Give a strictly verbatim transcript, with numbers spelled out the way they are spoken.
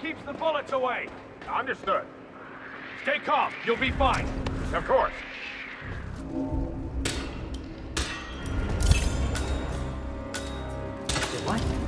keeps the bullets away. Understood. Stay calm. You'll be fine. Of course. What?